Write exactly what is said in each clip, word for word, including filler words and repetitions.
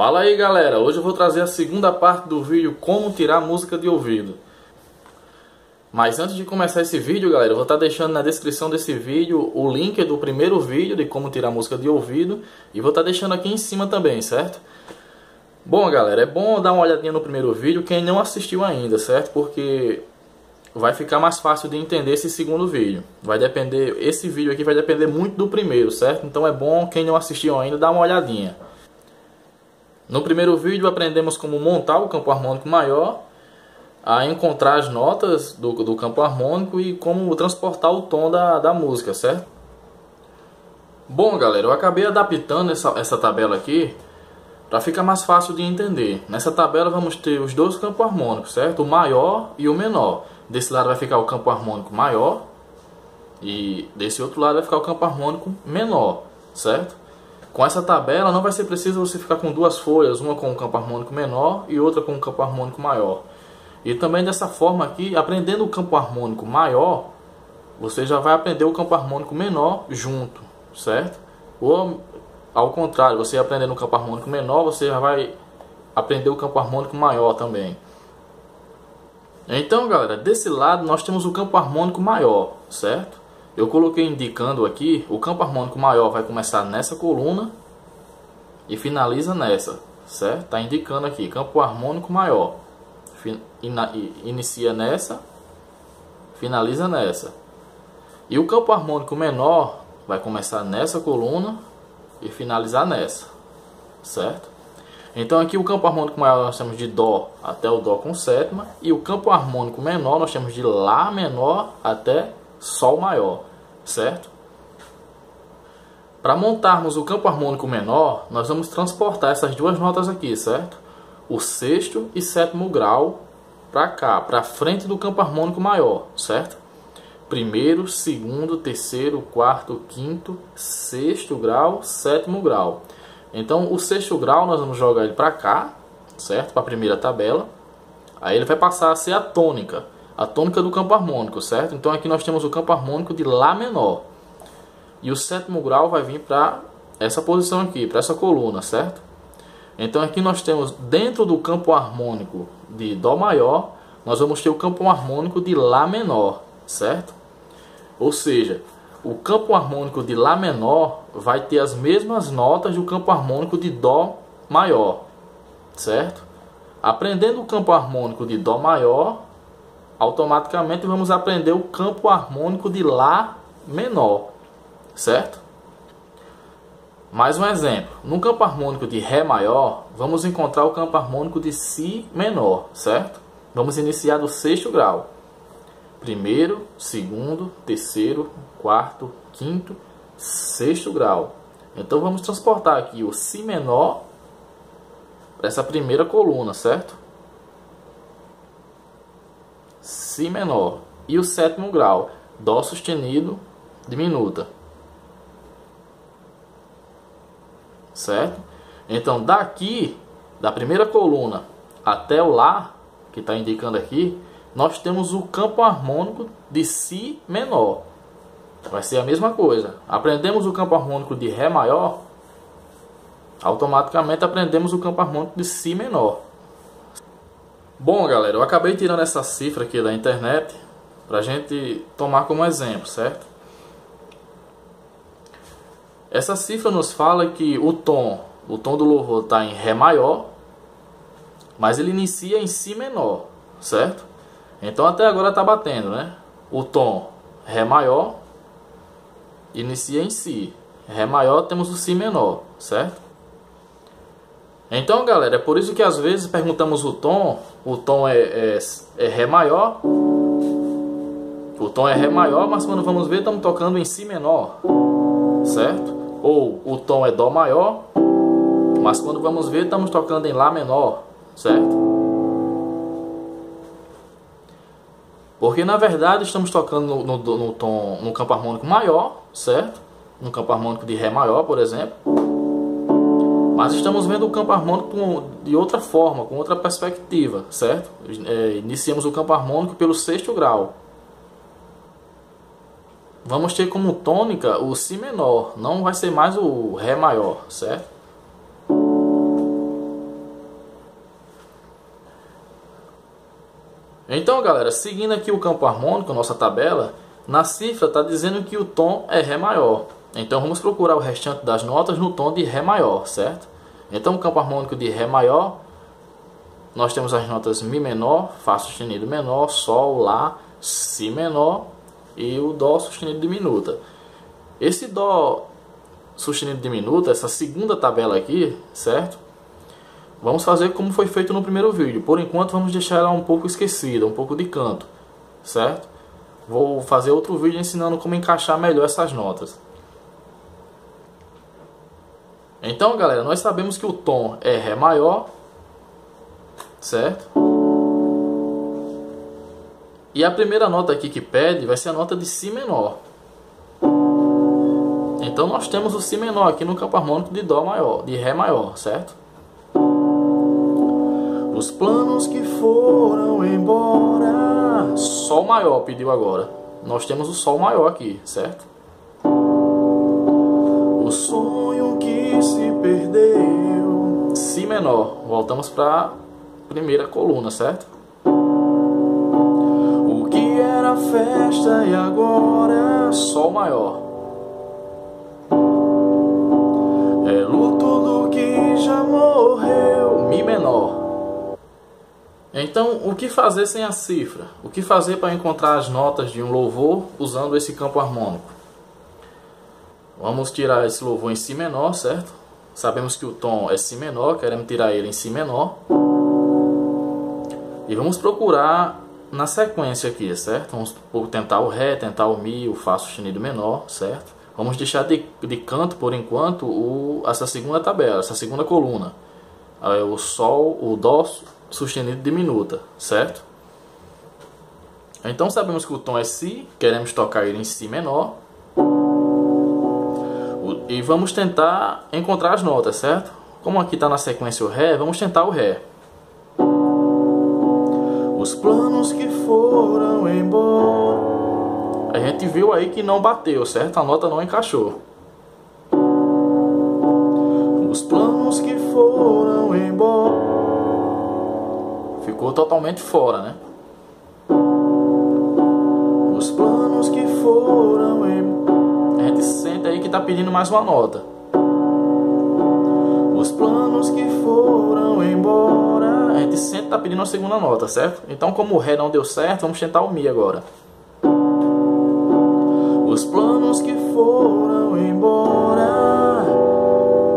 Fala aí galera, hoje eu vou trazer a segunda parte do vídeo como tirar música de ouvido. Mas antes de começar esse vídeo galera, eu vou estar deixando na descrição desse vídeo o link do primeiro vídeo de como tirar música de ouvido. E vou estar deixando aqui em cima também, certo? Bom galera, é bom dar uma olhadinha no primeiro vídeo quem não assistiu ainda, certo? Porque vai ficar mais fácil de entender esse segundo vídeo. Vai depender, esse vídeo aqui vai depender muito do primeiro, certo? Então é bom quem não assistiu ainda dar uma olhadinha. No primeiro vídeo aprendemos como montar o campo harmônico maior, a encontrar as notas do, do campo harmônico e como transportar o tom da, da música, certo? Bom galera, eu acabei adaptando essa, essa tabela aqui para ficar mais fácil de entender. Nessa tabela vamos ter os dois campos harmônicos, certo? O maior e o menor. Desse lado vai ficar o campo harmônico maior e desse outro lado vai ficar o campo harmônico menor, certo? Com essa tabela não vai ser preciso você ficar com duas folhas, uma com o campo harmônico menor e outra com o campo harmônico maior. E também dessa forma aqui, aprendendo o campo harmônico maior, você já vai aprender o campo harmônico menor junto, certo? Ou ao contrário, você aprendendo o campo harmônico menor, você já vai aprender o campo harmônico maior também. Então galera, desse lado nós temos o campo harmônico maior, certo? Eu coloquei indicando aqui, o campo harmônico maior vai começar nessa coluna e finaliza nessa, certo? Está indicando aqui, campo harmônico maior, inicia nessa, finaliza nessa. E o campo harmônico menor vai começar nessa coluna e finalizar nessa, certo? Então aqui o campo harmônico maior nós temos de Dó até o Dó com sétima e o campo harmônico menor nós temos de Lá menor até Sol maior, certo? Para montarmos o campo harmônico menor, nós vamos transportar essas duas notas aqui, certo? O sexto e sétimo grau para cá, para frente do campo harmônico maior, certo? Primeiro, segundo, terceiro, quarto, quinto, sexto grau, sétimo grau. Então, o sexto grau nós vamos jogar ele para cá, certo? Para a primeira tabela. Aí ele vai passar a ser a tônica. A tônica do campo harmônico, certo? Então aqui nós temos o campo harmônico de Lá menor. E o sétimo grau vai vir para essa posição aqui, para essa coluna, certo? Então aqui nós temos, dentro do campo harmônico de Dó maior, nós vamos ter o campo harmônico de Lá menor, certo? Ou seja, o campo harmônico de Lá menor vai ter as mesmas notas do campo harmônico de Dó maior, certo? Aprendendo o campo harmônico de Dó maior, automaticamente vamos aprender o campo harmônico de Lá menor, certo? Mais um exemplo. No campo harmônico de Ré maior, vamos encontrar o campo harmônico de Si menor, certo? Vamos iniciar do sexto grau. Primeiro, segundo, terceiro, quarto, quinto, sexto grau. Então vamos transportar aqui o Si menor para essa primeira coluna, certo? Si menor e o sétimo grau, Dó sustenido diminuta, certo? Então daqui da primeira coluna até o Lá, que está indicando aqui, nós temos o campo harmônico de Si menor. Vai ser a mesma coisa. Aprendemos o campo harmônico de Ré maior, automaticamente aprendemos o campo harmônico de Si menor. Bom galera, eu acabei tirando essa cifra aqui da internet pra gente tomar como exemplo, certo? Essa cifra nos fala que o tom, o tom do louvor está em Ré maior, mas ele inicia em Si menor, certo? Então até agora tá batendo, né? O tom Ré maior inicia em Si. Ré maior temos o Si menor, certo? Então galera, é por isso que às vezes perguntamos o tom, o tom é, é, é Ré maior, o tom é Ré maior, mas quando vamos ver estamos tocando em Si menor, certo? Ou o tom é Dó maior, mas quando vamos ver estamos tocando em Lá menor, certo? Porque na verdade estamos tocando no, no, no tom, no campo harmônico maior, certo? No campo harmônico de Ré maior, por exemplo. Mas estamos vendo o campo harmônico de outra forma, com outra perspectiva, certo? É, iniciamos o campo harmônico pelo sexto grau. Vamos ter como tônica o Si menor, não vai ser mais o Ré maior, certo? Então, galera, seguindo aqui o campo harmônico, nossa tabela, na cifra está dizendo que o tom é Ré maior. Então, vamos procurar o restante das notas no tom de Ré maior, certo? Então, o campo harmônico de Ré maior, nós temos as notas Mi menor, Fá sustenido menor, Sol, Lá, Si menor e o Dó sustenido diminuta. Esse Dó sustenido diminuta, essa segunda tabela aqui, certo? Vamos fazer como foi feito no primeiro vídeo. Por enquanto vamos deixar ela um pouco esquecida, um pouco de canto, certo? Vou fazer outro vídeo ensinando como encaixar melhor essas notas. Então, galera, nós sabemos que o tom é Ré maior, certo? E a primeira nota aqui que pede vai ser a nota de Si menor. Então nós temos o Si menor aqui no campo harmônico de Dó maior, de Ré maior, certo? Os planos que foram embora. Sol maior pediu agora. Nós temos o Sol maior aqui, certo? O sonho que se perdeu. Si menor. Voltamos para primeira coluna, certo? O que era festa e agora. Sol maior. É luto do que já morreu. Mi menor. Então, o que fazer sem a cifra? O que fazer para encontrar as notas de um louvor usando esse campo harmônico? Vamos tirar esse louvor em Si menor, certo? Sabemos que o tom é Si menor, queremos tirar ele em Si menor. E vamos procurar na sequência aqui, certo? Vamos tentar o Ré, tentar o Mi, o Fá sustenido menor, certo? Vamos deixar de, de canto, por enquanto, o, essa segunda tabela, essa segunda coluna. O Sol, o Dó sustenido diminuta, certo? Então sabemos que o tom é Si, queremos tocar ele em Si menor. E vamos tentar encontrar as notas, certo? Como aqui está na sequência o Ré, vamos tentar o Ré. Os planos que foram embora. A gente viu aí que não bateu, certo? A nota não encaixou. Os planos que foram embora. Ficou totalmente fora, né? Os planos que foram em... A gente sente aí que tá pedindo mais uma nota. Os planos que foram embora. A gente sente que tá pedindo a segunda nota, certo? Então, como o Ré não deu certo, vamos tentar o Mi agora. Os planos que foram embora.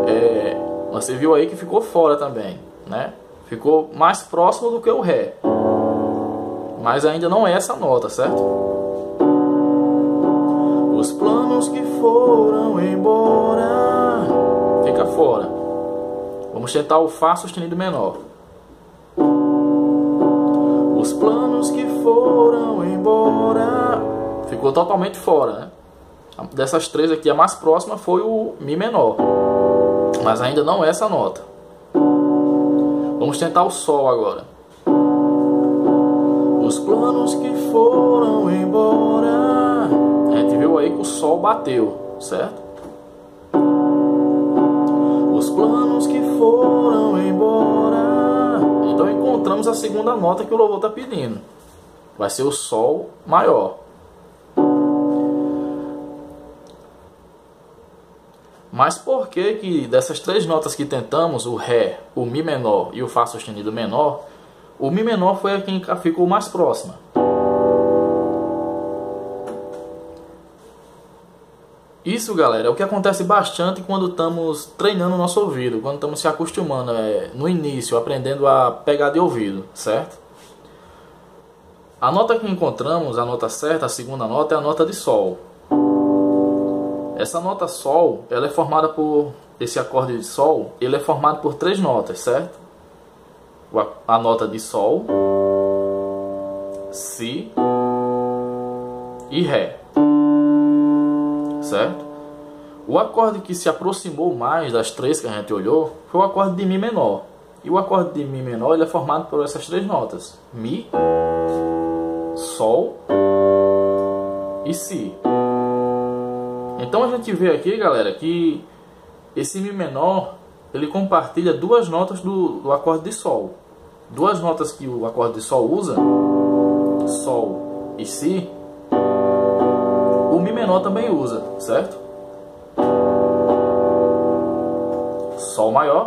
É... Você viu aí que ficou fora também, né? Ficou mais próximo do que o Ré, mas ainda não é essa nota, certo? Os planos que foram embora. Fica fora. Vamos tentar o Fá sustenido menor. Os planos que foram embora. Ficou totalmente fora, né? Dessas três aqui, a mais próxima foi o Mi menor, mas ainda não é essa nota. Vamos tentar o Sol agora. Os planos que foram embora. A gente viu aí que o Sol bateu, certo? Os planos que foram embora. Então encontramos a segunda nota que o louvor está pedindo. Vai ser o Sol maior. Mas por que que dessas três notas que tentamos, o Ré, o Mi menor e o Fá sustenido menor, o Mi menor foi a que ficou mais próxima? Isso, galera, é o que acontece bastante quando estamos treinando o nosso ouvido, quando estamos se acostumando, é, no início, aprendendo a pegar de ouvido, certo? A nota que encontramos, a nota certa, a segunda nota, é a nota de Sol. Essa nota Sol, ela é formada por... Esse acorde de Sol, ele é formado por três notas, certo? A nota de Sol, Si e Ré, certo? O acorde que se aproximou mais das três que a gente olhou foi o acorde de Mi menor. E o acorde de Mi menor, ele é formado por essas três notas. Mi, Sol e Si. Então a gente vê aqui, galera, que esse Mi menor, ele compartilha duas notas do, do acorde de Sol. Duas notas que o acorde de Sol usa Sol e Si, o Mi menor também usa, certo? Sol maior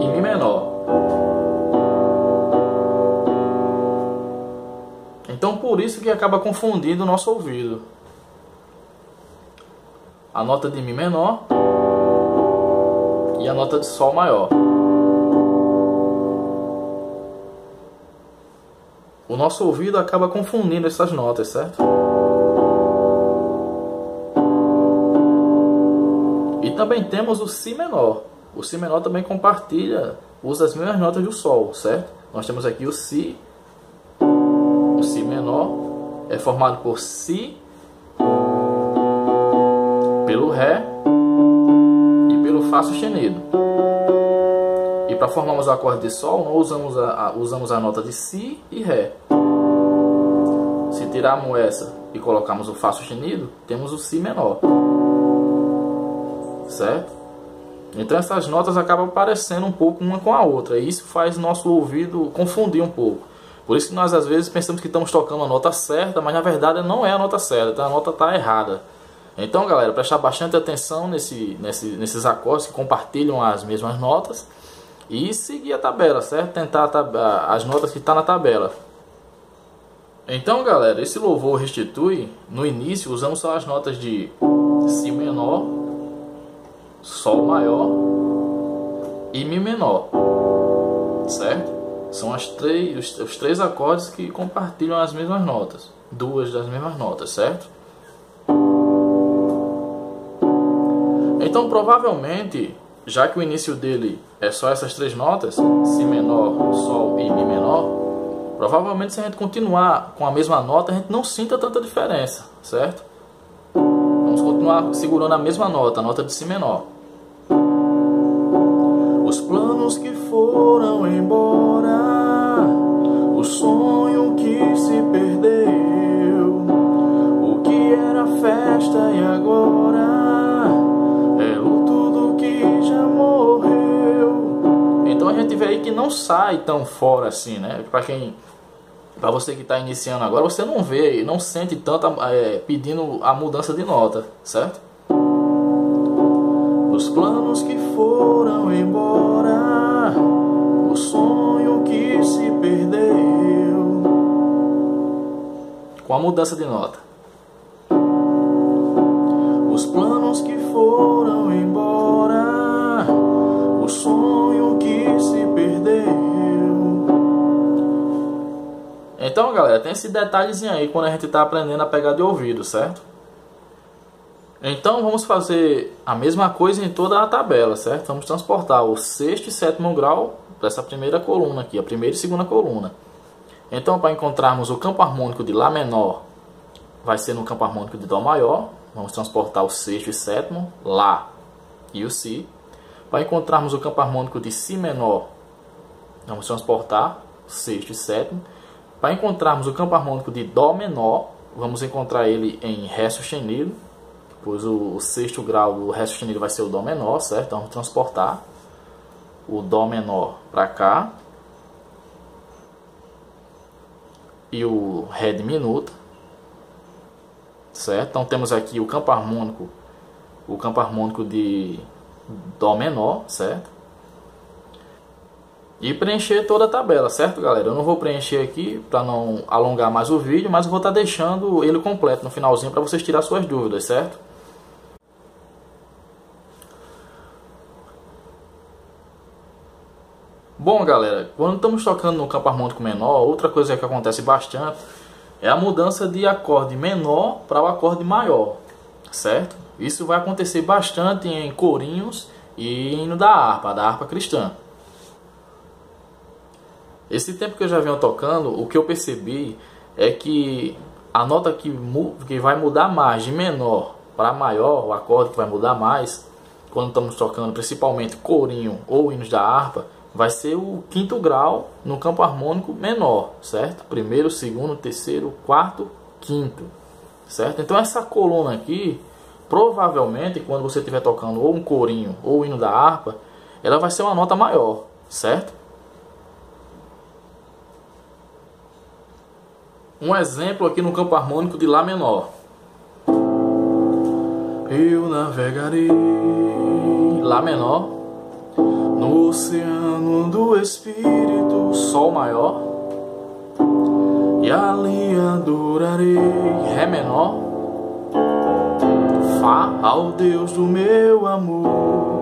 e Mi menor. Então por isso que acaba confundindo o nosso ouvido. A nota de Mi menor e a nota de Sol maior. O nosso ouvido acaba confundindo essas notas, certo? E também temos o Si menor. O Si menor também compartilha, usa as mesmas notas do Sol, certo? Nós temos aqui o Si. O Si menor é formado por Si, pelo Ré e pelo Fá sustenido. E para formarmos o acorde de Sol, nós usamos a, a, usamos a nota de Si e Ré. Se tirarmos essa e colocarmos o Fá sustenido, temos o Si menor. Certo? Então essas notas acabam parecendo um pouco uma com a outra. E isso faz nosso ouvido confundir um pouco. Por isso que nós às vezes pensamos que estamos tocando a nota certa, mas na verdade não é a nota certa, então a nota está errada. Então, galera, prestar bastante atenção nesse, nesse, nesses acordes que compartilham as mesmas notas e seguir a tabela, certo? Tentar a tab as notas que estão tá na tabela. Então, galera, esse louvor restitui, no início usamos só as notas de Si menor, Sol maior e Mi menor, certo? São as três, os, os três acordes que compartilham as mesmas notas, duas das mesmas notas, certo? Então, provavelmente, já que o início dele é só essas três notas, Si menor, Sol e Mi menor, provavelmente se a gente continuar com a mesma nota, a gente não sinta tanta diferença, certo? Vamos continuar segurando a mesma nota, a nota de Si menor. Os planos que foram embora, o sonho que se perdeu, o que era festa e agora... Então a gente vê aí que não sai tão fora assim, né? Pra quem, pra você que está iniciando agora, você não vê, não sente tanto é, pedindo a mudança de nota, certo? Os planos que foram embora, o sonho que se perdeu. Com a mudança de nota. Os planos que foram embora, o sonho que se perdeu. Então, galera, tem esse detalhezinho aí quando a gente está aprendendo a pegar de ouvido, certo? Então, vamos fazer a mesma coisa em toda a tabela, certo? Vamos transportar o sexto e sétimo grau para essa primeira coluna aqui, a primeira e segunda coluna. Então, para encontrarmos o campo harmônico de Lá menor, vai ser no campo harmônico de Dó maior. Vamos transportar o sexto e sétimo, Lá e o Si. Para encontrarmos o campo harmônico de Si menor, vamos transportar o sexto e sétimo. Para encontrarmos o campo harmônico de Dó menor, vamos encontrar ele em Ré sustenido, pois o sexto grau do Ré sustenido vai ser o Dó menor, certo? Vamos transportar o Dó menor para cá e o Ré diminuto. Certo? Então temos aqui o campo harmônico, o campo harmônico de Dó menor, certo? E preencher toda a tabela, certo, galera? Eu não vou preencher aqui para não alongar mais o vídeo, mas eu vou estar tá deixando ele completo no finalzinho para vocês tirar suas dúvidas, certo? Bom, galera, quando estamos tocando no campo harmônico menor, outra coisa que acontece bastante é a mudança de acorde menor para o acorde maior, certo? Isso vai acontecer bastante em corinhos e hino da harpa, da harpa cristã. Esse tempo que eu já venho tocando, o que eu percebi é que a nota que, que vai mudar mais de menor para maior, o acorde que vai mudar mais, quando estamos tocando principalmente corinho ou hinos da harpa, vai ser o quinto grau no campo harmônico menor, certo? Primeiro, segundo, terceiro, quarto, quinto, certo? Então essa coluna aqui, provavelmente, quando você estiver tocando ou um corinho ou o hino da harpa, ela vai ser uma nota maior, certo? Um exemplo aqui no campo harmônico de Lá menor. Eu navegarei, Lá menor, no oceano do Espírito, Sol maior, e ali adorarei, Ré menor, Fá ao Deus do meu amor.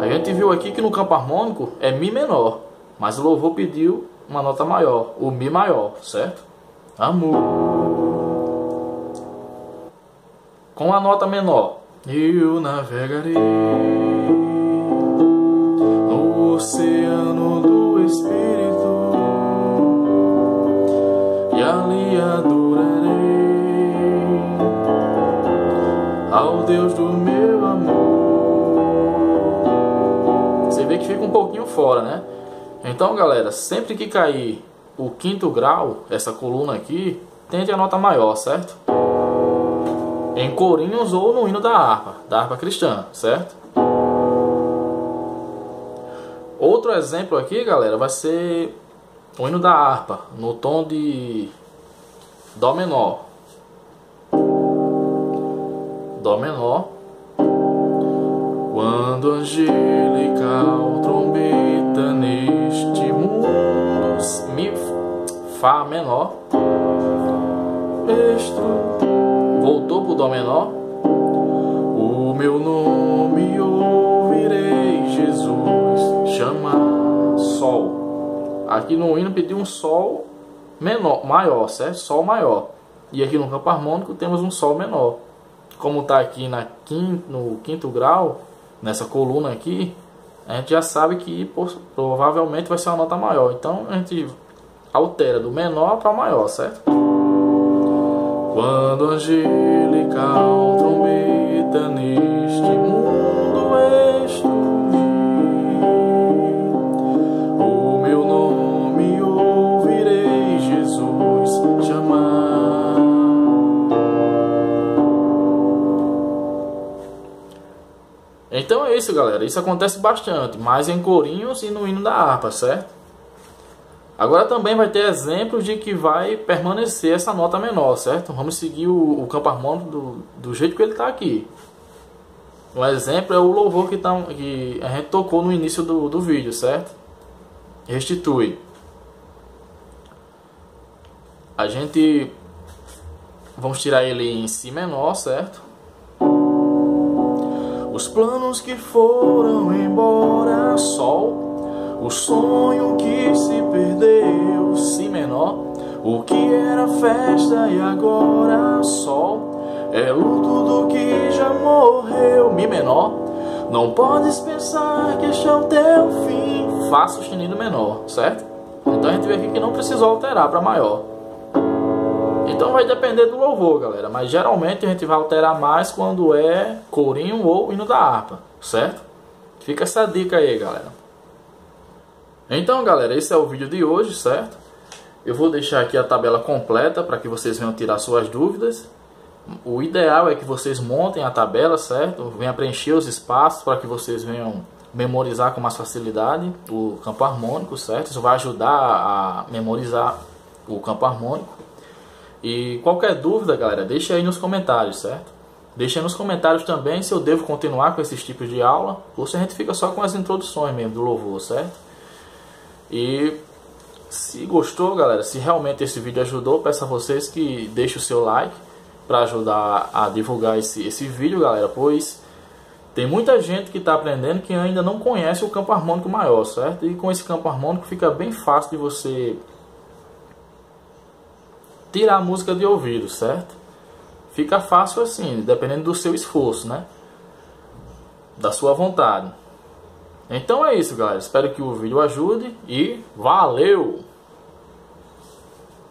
A gente viu aqui que no campo harmônico é Mi menor, mas o louvor pediu uma nota maior, o Mi maior, certo? Amor. Com a nota menor, eu navegarei no oceano do Espírito e ali adorarei ao Deus do meu amor. Você vê que fica um pouquinho fora, né? Então, galera, sempre que cair o quinto grau, essa coluna aqui, tente a nota maior, certo? Em corinhos ou no hino da harpa, da harpa cristã, certo? Outro exemplo aqui, galera, vai ser o hino da harpa, no tom de Dó menor. Dó menor. Quando angelical trombeta neste mundo, Mi, Fá menor, voltou pro Dó menor. O meu nome ouvirei, Jesus chama, Sol. Aqui no hino pediu um Sol menor, maior, certo? Sol maior. E aqui no campo harmônico temos um Sol menor. Como está aqui na quinto, no quinto grau, nessa coluna aqui, a gente já sabe que provavelmente vai ser uma nota maior. Então a gente altera do menor para maior, certo? Quando angelical trombeta neste mundo estruir, o meu nome ouvirei, Jesus chamar. Então é isso, galera, isso acontece bastante, mas em corinhos e no hino da harpa, certo? Agora também vai ter exemplos de que vai permanecer essa nota menor, certo? Vamos seguir o, o campo harmônico do, do jeito que ele está aqui. Um exemplo é o louvor que, tá, que a gente tocou no início do, do vídeo, certo? Restitui. A gente... Vamos tirar ele em Si menor, certo? Os planos que foram embora, Sol. O sonho que se perdeu, Si menor. O que era festa e agora, Sol. É luto do que já morreu, Mi menor. Não podes pensar que este é o teu fim, Fá sustenido menor, certo? Então a gente vê aqui que não precisou alterar para maior. Então vai depender do louvor, galera, mas geralmente a gente vai alterar mais quando é corinho ou hino da harpa, certo? Fica essa dica aí, galera. Então, galera, esse é o vídeo de hoje, certo? Eu vou deixar aqui a tabela completa para que vocês venham tirar suas dúvidas. O ideal é que vocês montem a tabela, certo? Venha preencher os espaços para que vocês venham memorizar com mais facilidade o campo harmônico, certo? Isso vai ajudar a memorizar o campo harmônico. E qualquer dúvida, galera, deixa aí nos comentários, certo? Deixa aí nos comentários também se eu devo continuar com esses tipos de aula ou se a gente fica só com as introduções mesmo do louvor, certo? E se gostou, galera, se realmente esse vídeo ajudou, peço a vocês que deixem o seu like para ajudar a divulgar esse, esse vídeo, galera, pois tem muita gente que está aprendendo que ainda não conhece o campo harmônico maior, certo? E com esse campo harmônico fica bem fácil de você... tirar a música de ouvido, certo? Fica fácil assim, dependendo do seu esforço, né? Da sua vontade. Então é isso, galera. Espero que o vídeo ajude e valeu!